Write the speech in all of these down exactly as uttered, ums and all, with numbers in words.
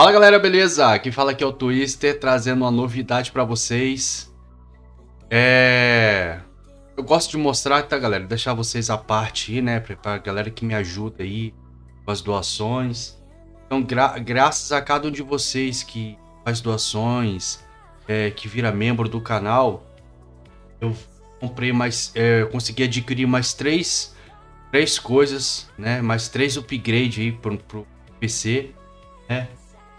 Fala galera, beleza? Quem fala aqui é o Twister, trazendo uma novidade pra vocês. É... Eu gosto de mostrar, tá galera? Deixar vocês à parte aí, né? Pra galera que me ajuda aí com as doações. Então, gra graças a cada um de vocês que faz doações, é, que vira membro do canal, eu comprei mais... É, eu consegui adquirir mais três, três coisas, né? Mais três upgrade aí pro, pro P C, né?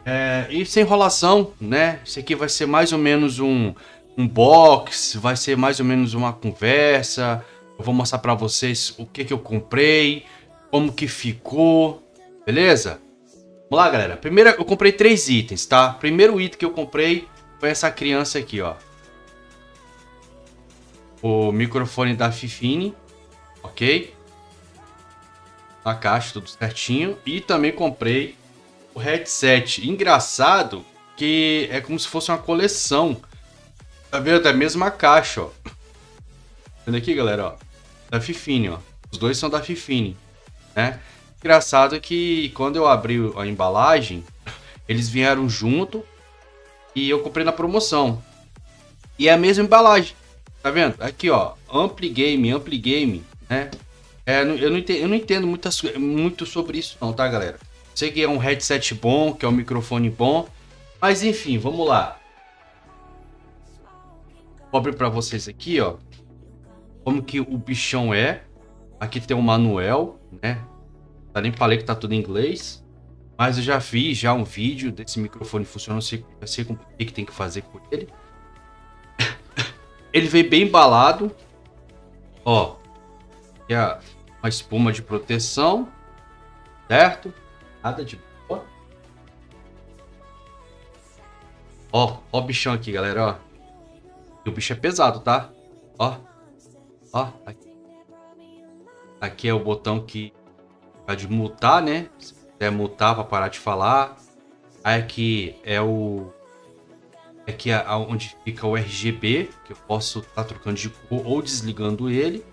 É, e sem enrolação, né? Isso aqui vai ser mais ou menos um, um box, vai ser mais ou menos uma conversa. Eu vou mostrar pra vocês o que que eu comprei, como que ficou, beleza? Vamos lá, galera. Primeiro, eu comprei três itens, tá? Primeiro item que eu comprei foi essa criança aqui, ó. O microfone da Fifine, ok? Na caixa, tudo certinho. E também comprei o headset. Engraçado que é como se fosse uma coleção, tá vendo? Da mesma caixa, ó. Tá vendo aqui, galera, ó, da Fifine, ó. Os dois são da Fifine, né? Engraçado que quando eu abri a embalagem, eles vieram junto e eu comprei na promoção. E é a mesma embalagem, tá vendo? Aqui, ó, Ampli Game, Ampli Game, né? É, eu não entendo, eu não entendo muito, muito sobre isso não, tá, galera? Sei que é um headset bom, que é um microfone bom, mas enfim, vamos lá. Vou abrir para vocês aqui, ó, como que o bichão é. Aqui tem o manual, né? Eu nem falei que tá tudo em inglês, mas eu já fiz já um vídeo desse microfone funcionando, sei, eu sei como é que tem que fazer com ele. Ele veio bem embalado, ó, que é uma espuma de proteção, certo? Nada de boa. Ó, ó o bichão aqui, galera, ó. E o bicho é pesado, tá? Ó, ó. Aqui, aqui é o botão que é de mutar, né? Se quiser mutar pra parar de falar. Aí aqui é o... Aqui é onde fica o R G B, que eu posso estar tá trocando de cor ou desligando ele.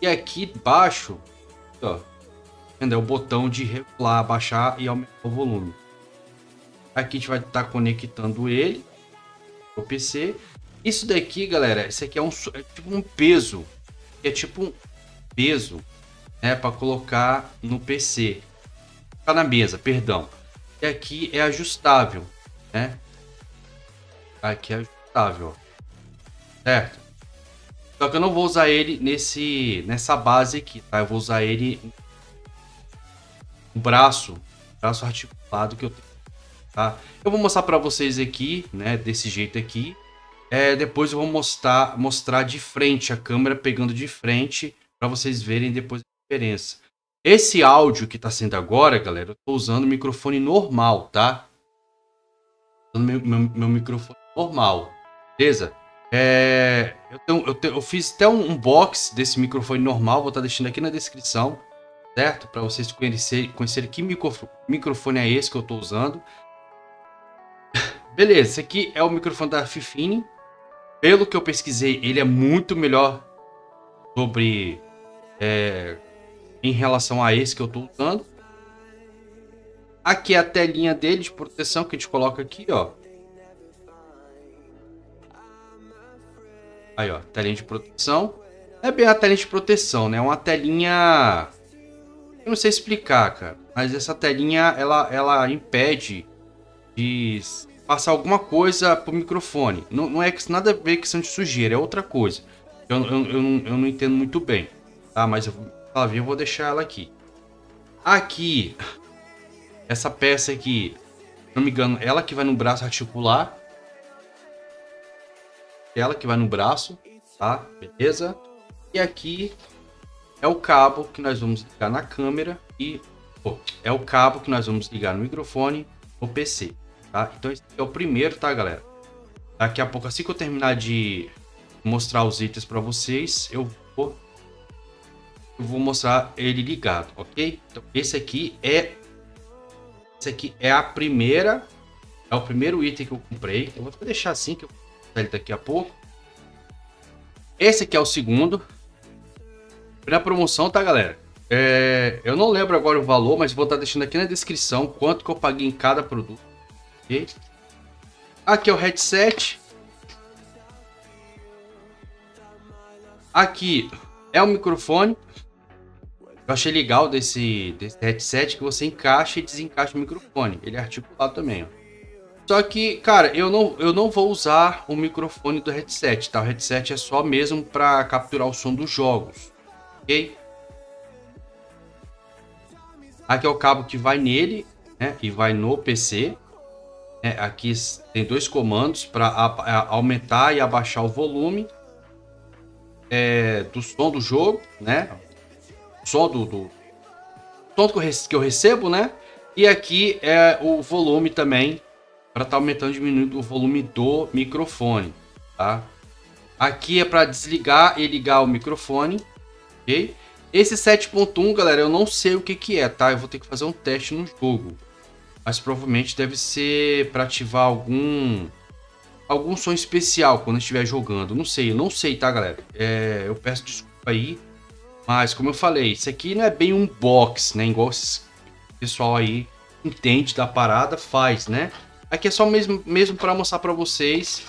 E aqui embaixo, ó, é o botão de regular, baixar e aumentar o volume. Aqui a gente vai estar conectando ele ao P C. Isso daqui, galera, isso aqui é, um, é tipo um peso. É tipo um peso, né, para colocar no P C. Tá na mesa, perdão. E aqui é ajustável, né? Aqui é ajustável, certo? Só que eu não vou usar ele nesse, nessa base aqui, tá? Eu vou usar ele... Um braço, braço articulado que eu tenho, tá? Eu vou mostrar para vocês aqui, né? Desse jeito aqui. É, depois eu vou mostrar, mostrar de frente, a câmera pegando de frente, para vocês verem depois a diferença. Esse áudio que tá sendo agora, galera, eu tô usando o microfone normal, tá? Meu, meu, meu microfone normal, beleza? É, eu, tenho, eu, tenho, eu fiz até um, um box desse microfone normal, vou estar tá deixando aqui na descrição, certo? Para vocês conhecerem, conhecerem que microfone é esse que eu tô usando. Beleza, esse aqui é o microfone da Fifine. Pelo que eu pesquisei, ele é muito melhor sobre é, em relação a esse que eu tô usando. Aqui é a telinha dele de proteção que a gente coloca aqui, ó. Aí, ó, telinha de proteção. É bem a telinha de proteção, né? É uma telinha... Eu não sei explicar, cara, mas essa telinha ela, ela impede de passar alguma coisa pro microfone. Não, não é que nada a ver questão de sujeira, é outra coisa. Eu, eu, eu, não, eu não entendo muito bem, tá? Mas eu, eu vou deixar ela aqui. Aqui, essa peça aqui, se não me engano, ela que vai no braço articular. Ela que vai no braço, tá? Beleza? E aqui... É o cabo que nós vamos ligar na câmera e oh, é o cabo que nós vamos ligar no microfone no P C, tá? Então esse é o primeiro, tá, galera? Daqui a pouco, assim que eu terminar de mostrar os itens para vocês, eu vou, eu vou mostrar ele ligado, ok? Então esse aqui é esse aqui é a primeira, é o primeiro item que eu comprei. Eu vou deixar assim que eu vou mostrar ele daqui a pouco. Esse aqui é o segundo. Na promoção, tá, galera? É, eu não lembro agora o valor, mas vou estar deixando aqui na descrição quanto que eu paguei em cada produto, Ok. Aqui é o headset. Aqui é o microfone. Eu achei legal desse, desse headset que você encaixa e desencaixa o microfone. Ele é articulado também, ó. Só que, cara, eu não, eu não vou usar o microfone do headset, tá? O headset é só mesmo para capturar o som dos jogos, ok? Aqui é o cabo que vai nele, né? E vai no P C. É, aqui tem dois comandos para aumentar e abaixar o volume é, do som do jogo, né? Som do, do som que eu recebo, né? E aqui é o volume também, para estar tá aumentando e diminuindo o volume do microfone, tá? Aqui é para desligar e ligar o microfone, ok? Esse sete ponto um, galera, eu não sei o que que é, tá? Eu vou ter que fazer um teste no jogo, mas provavelmente deve ser para ativar algum algum som especial quando estiver jogando. Não sei, eu não sei, tá, galera? É, eu peço desculpa aí, mas como eu falei, isso aqui não é bem um box, né? Igual esses pessoal aí entende da parada, faz, né? Aqui é só mesmo, mesmo para mostrar para vocês,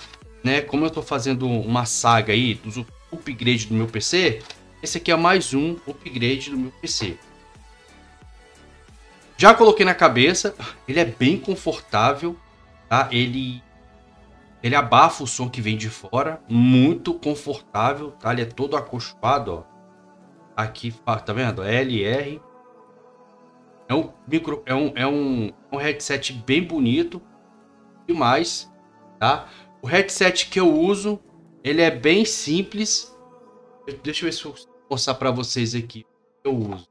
né? Como eu tô fazendo uma saga aí dos upgrades do meu P C, esse aqui é mais um upgrade do meu P C. Já coloquei na cabeça, ele é bem confortável, tá? Ele, ele abafa o som que vem de fora, muito confortável, tá? Ele é todo acolchoado, ó. Aqui, tá vendo? L R. É um micro, é um, é um, um headset bem bonito. Demais, tá? O headset que eu uso, ele é bem simples. Eu, deixa eu ver se eu consigo mostrar para vocês aqui o que eu uso.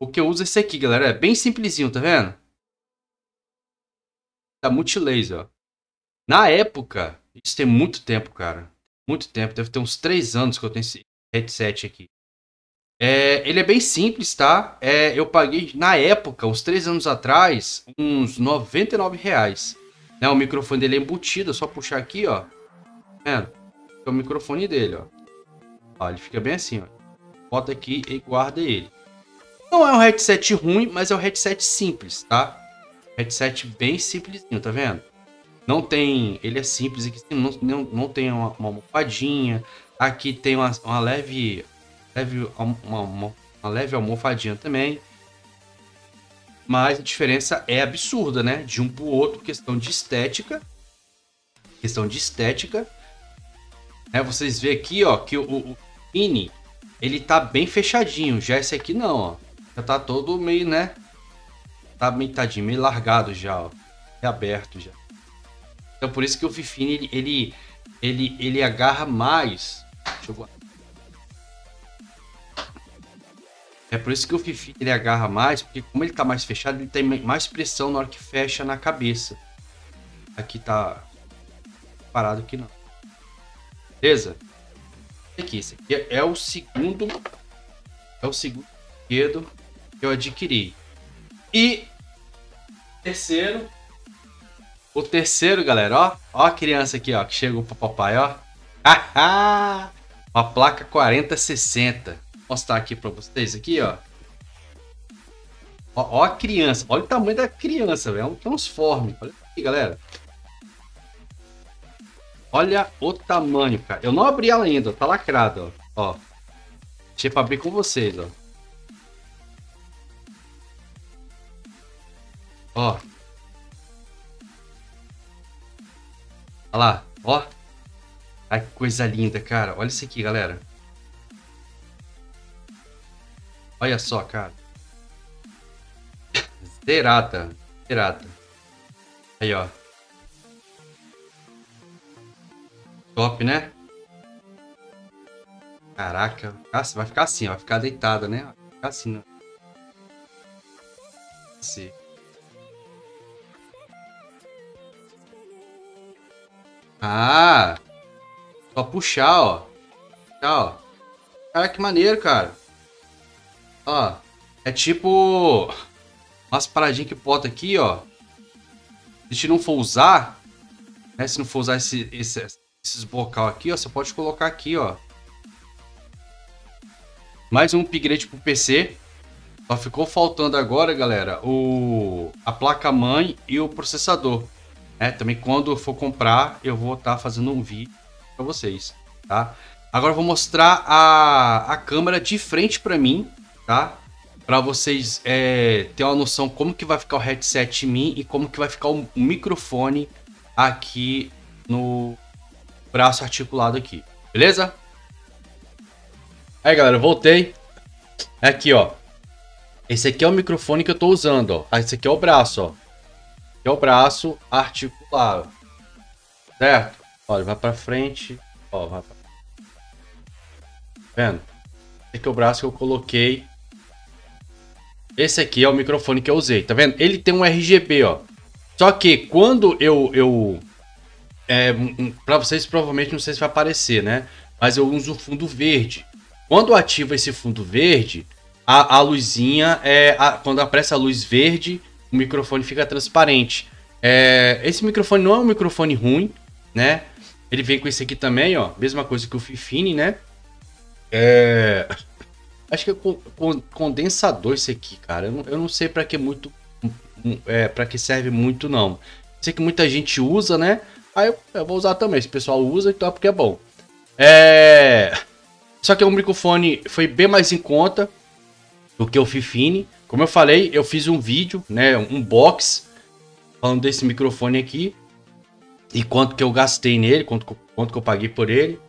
O que eu uso é esse aqui, galera. É bem simplesinho, tá vendo? Tá multilaser. Na época, isso tem muito tempo, cara. Muito tempo. Deve ter uns três anos que eu tenho esse headset aqui. É, ele é bem simples, tá? É, eu paguei, na época, uns três anos atrás, uns noventa e nove reais. Né? O microfone dele é embutido, é só puxar aqui, ó. É, é o microfone dele, ó. Ó, ele fica bem assim, ó. Bota aqui e guarda ele. Não é um headset ruim, mas é um headset simples, tá? Headset bem simplesinho, tá vendo? Não tem... Ele é simples aqui, não, não, não tem uma, uma almofadinha. Aqui tem uma, uma leve... Leve, uma, uma, uma leve almofadinha também. Mas a diferença é absurda, né? De um pro outro, questão de estética. Questão de estética. É, vocês veem aqui, ó, que o, o Fifine, ele tá bem fechadinho. Já esse aqui não, ó. Já tá todo meio, né? Tá meio tadinho, meio largado já, ó. É aberto já. Então por isso que o Fifine, ele, ele, ele, ele agarra mais. Deixa eu guardar. É por isso que o Fifine ele agarra mais, porque como ele tá mais fechado, ele tem mais pressão na hora que fecha na cabeça. Aqui tá parado, aqui não. Beleza? Aqui, esse aqui é o segundo, é o segundo brinquedo que eu adquiri. E terceiro, o terceiro, galera, ó, ó a criança aqui, ó, que chegou pro papai, ó. Uma placa quarenta sessenta. Mostrar aqui para vocês aqui, ó. Ó, ó a criança, olha o tamanho da criança, velho, é um transforme. Olha aqui, galera, olha o tamanho, cara. Eu não abri ela ainda, tá lacrada, ó. Ó, deixa eu abrir com vocês, ó. Ó, olha lá, ó. Ai, que coisa linda, cara. Olha isso aqui, galera. Olha só, cara. Zerada. Zerada. Aí, ó. Top, né? Caraca. Vai ficar assim, ó. Vai ficar deitada, né? Vai ficar assim, né? Assim. Ah! Só puxar, ó. Puxar, ó. Cara, que maneiro, cara. Ó, é tipo umas paradinhas que bota aqui, ó. Se a gente não for usar, né? Se não for usar esse, esse, esses bocal aqui, ó, você pode colocar aqui, ó. Mais um upgrade pro P C. Só ficou faltando agora, galera, o... a placa-mãe e o processador. É, também quando eu for comprar, eu vou estar tá fazendo um vídeo para vocês, tá? Agora eu vou mostrar a, a câmera de frente para mim, tá? Para vocês é, ter uma noção como que vai ficar o headset em mim e como que vai ficar o microfone aqui no braço articulado aqui, beleza? Aí galera, eu voltei. Aqui ó, esse aqui é o microfone que eu tô usando, ó. Esse aqui é o braço, ó. Aqui é o braço articulado, certo? Olha, vai para frente, ó, vai pra... Vendo? Esse aqui é o braço que eu coloquei. Esse aqui é o microfone que eu usei, tá vendo? Ele tem um R G B, ó. Só que quando eu... eu é, pra vocês, provavelmente, não sei se vai aparecer, né? Mas eu uso o fundo verde. Quando eu ativo esse fundo verde, a, a luzinha... É, a, quando aparece a luz verde, o microfone fica transparente. É, esse microfone não é um microfone ruim, né? Ele vem com esse aqui também, ó. Mesma coisa que o Fifine, né? É... Acho que é condensador esse aqui, cara. Eu não, eu não sei para que muito, é, para que serve muito não. Sei que muita gente usa, né? Aí eu, eu vou usar também. Se o pessoal usa, então é porque é bom. É... Só que o microfone foi bem mais em conta do que o Fifine. Como eu falei, eu fiz um vídeo, né? Um box falando desse microfone aqui e quanto que eu gastei nele, quanto, quanto que eu paguei por ele.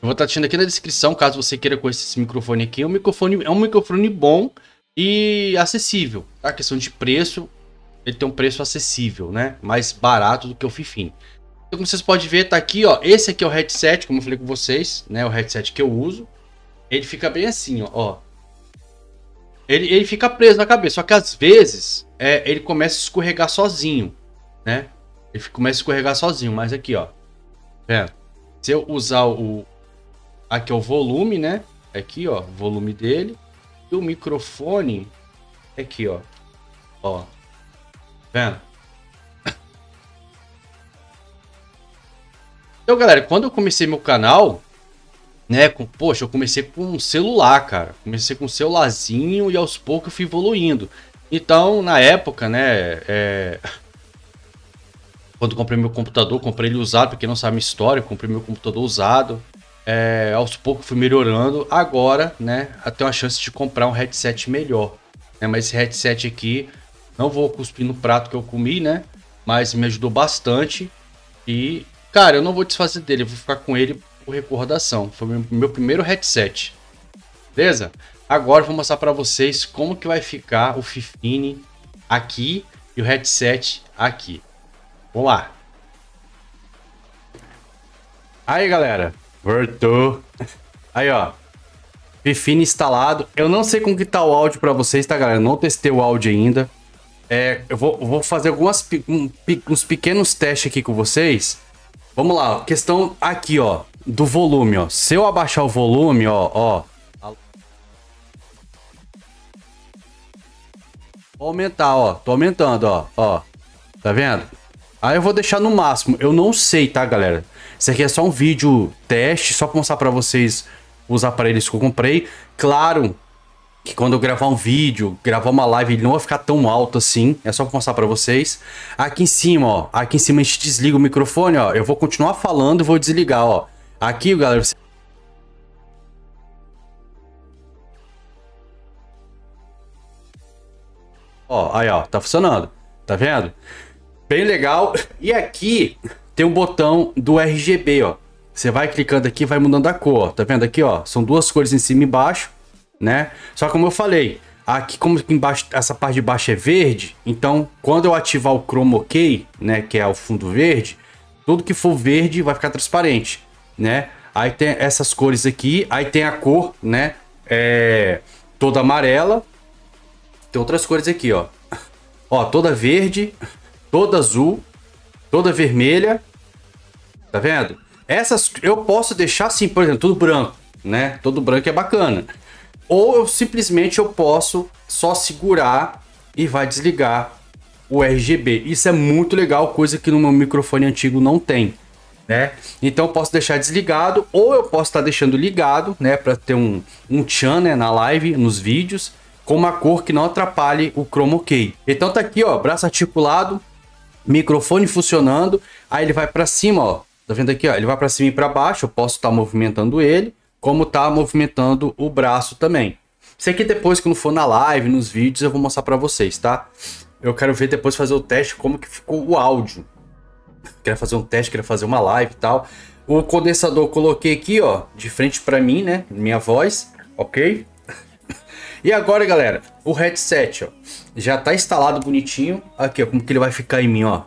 Eu vou estar deixando aqui na descrição, caso você queira conhecer esse microfone aqui. O microfone é um microfone bom e acessível, tá? A questão de preço, ele tem um preço acessível, né? Mais barato do que o Fifine. Então, como vocês podem ver, tá aqui, ó. Esse aqui é o headset, como eu falei com vocês, né? O headset que eu uso. Ele fica bem assim, ó. Ele, ele fica preso na cabeça, só que às vezes é, ele começa a escorregar sozinho, né? Ele começa a escorregar sozinho, mas aqui, ó. É, se eu usar o... Aqui é o volume, né? Aqui, ó, o volume dele. E o microfone aqui, ó. Ó. Vendo? Então, galera, quando eu comecei meu canal, né, com, poxa, eu comecei com um celular, cara. Comecei com um celularzinho e aos poucos eu fui evoluindo. Então, na época, né, é... quando eu comprei meu computador, comprei ele usado, porque não sabe a minha história, eu comprei meu computador usado. É, aos poucos fui melhorando, agora, né, até uma chance de comprar um headset melhor, né? Mas esse headset aqui, não vou cuspir no prato que eu comi, né, mas me ajudou bastante e, cara, eu não vou desfazer dele, eu vou ficar com ele por recordação, foi meu, meu primeiro headset, beleza? Agora eu vou mostrar para vocês como que vai ficar o Fifine aqui e o headset aqui, vamos lá! Aí, galera! Voltou. Aí, ó. Fifine instalado. Eu não sei como que tá o áudio pra vocês, tá, galera? Eu não testei o áudio ainda. É, eu vou, vou fazer algumas, um, uns pequenos testes aqui com vocês. Vamos lá. Questão aqui, ó. Do volume, ó. Se eu abaixar o volume, ó, ó. Vou aumentar, ó. Tô aumentando, ó. Ó. Tá vendo? Aí eu vou deixar no máximo. Eu não sei, tá, galera? Isso aqui é só um vídeo teste, só para mostrar para vocês os aparelhos que eu comprei. Claro que quando eu gravar um vídeo, gravar uma live, ele não vai ficar tão alto assim. É só para mostrar para vocês. Aqui em cima, ó. Aqui em cima a gente desliga o microfone, ó. Eu vou continuar falando e vou desligar, ó. Aqui, galera... Você... Ó, aí, ó. Tá funcionando. Tá vendo? Bem legal. E aqui... Tem um botão do R G B, ó. Você vai clicando aqui, vai mudando a cor, ó. Tá vendo aqui, ó? São duas cores em cima e embaixo, né? Só que como eu falei, aqui como embaixo, essa parte de baixo é verde, então quando eu ativar o chroma key, né, que é o fundo verde, tudo que for verde vai ficar transparente, né? Aí tem essas cores aqui, aí tem a cor, né, é toda amarela. Tem outras cores aqui, ó. Ó, toda verde, toda azul, toda vermelha. Tá vendo? Essas eu posso deixar assim, por exemplo, tudo branco, né? Todo branco é bacana. Ou eu simplesmente eu posso só segurar e vai desligar o R G B. Isso é muito legal, coisa que no meu microfone antigo não tem, né? Então eu posso deixar desligado ou eu posso estar tá deixando ligado, né? Para ter um, um tchan, né? Na live, nos vídeos. com uma cor que não atrapalhe o chroma key. Então tá aqui, ó, braço articulado, microfone funcionando. Aí ele vai para cima, ó, tá vendo aqui, ó, ele vai para cima e para baixo. Eu posso estar movimentando ele, como tá movimentando o braço também. Isso aqui depois, quando for na live, nos vídeos, eu vou mostrar para vocês, tá? Eu quero ver depois, fazer o teste, como que ficou o áudio. Quero fazer um teste, quero fazer uma live e tal. O condensador eu coloquei aqui, ó, de frente para mim, né? Minha voz, ok? E agora, galera, o headset, ó, já tá instalado bonitinho. Aqui, ó, como que ele vai ficar em mim, ó.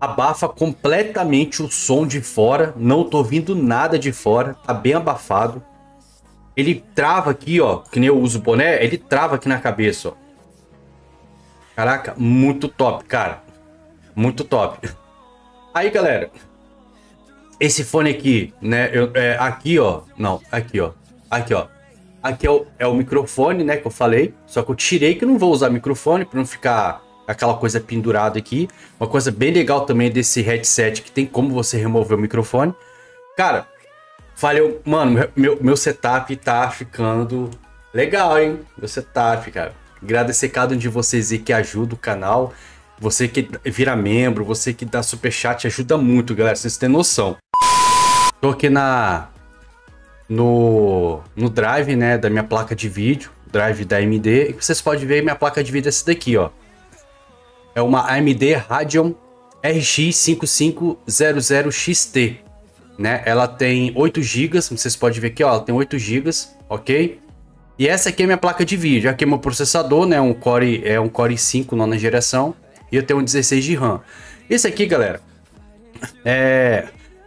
Abafa completamente o som de fora. Não tô ouvindo nada de fora, tá bem abafado. Ele trava aqui, ó, que nem eu uso o boné, ele trava aqui na cabeça, ó. Caraca, muito top, cara. Muito top. Aí, galera, esse fone aqui, né, eu, é, aqui, ó, não, aqui, ó, aqui, ó. Aqui é o, é o microfone, né, que eu falei, só que eu tirei que eu não vou usar microfone para não ficar aquela coisa pendurada aqui. Uma coisa bem legal também desse headset que tem como você remover o microfone. Cara, valeu, mano, meu, meu setup tá ficando legal, hein? Meu setup, cara. Agradecer cada um de vocês aí que ajuda o canal. Você que vira membro, você que dá superchat, ajuda muito, galera. Vocês têm noção. Tô aqui na, no, no drive, né, da minha placa de vídeo. Drive da A M D. E vocês podem ver, minha placa de vídeo é essa daqui, ó. É uma A M D Radeon R X cinco mil e quinhentos X T. Né? Ela tem oito gigas, vocês podem ver aqui, ó, ela tem oito gigas, ok? E essa aqui é minha placa de vídeo, aqui é meu processador, né, um Core, é um Core i cinco, nona geração, e eu tenho um dezesseis de RAM. Esse aqui, galera, é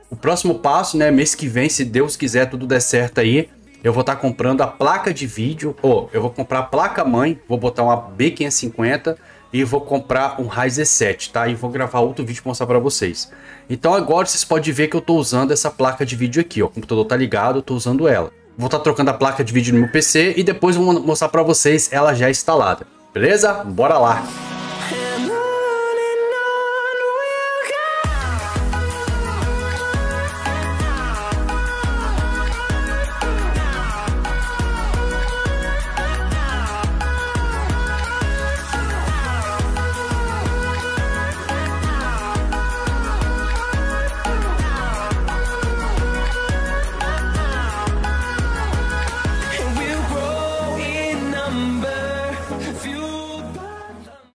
o próximo passo, né, mês que vem, se Deus quiser, tudo der certo aí, eu vou estar tá comprando a placa de vídeo, ou eu vou comprar a placa-mãe, vou botar uma B quinhentos e cinquenta, e vou comprar um Ryzen sete, tá? E vou gravar outro vídeo pra mostrar pra vocês. Então agora vocês podem ver que eu tô usando essa placa de vídeo aqui, ó. O computador tá ligado, eu tô usando ela. Vou tá trocando a placa de vídeo no meu P C e depois vou mostrar pra vocês ela já instalada. Beleza? Bora lá!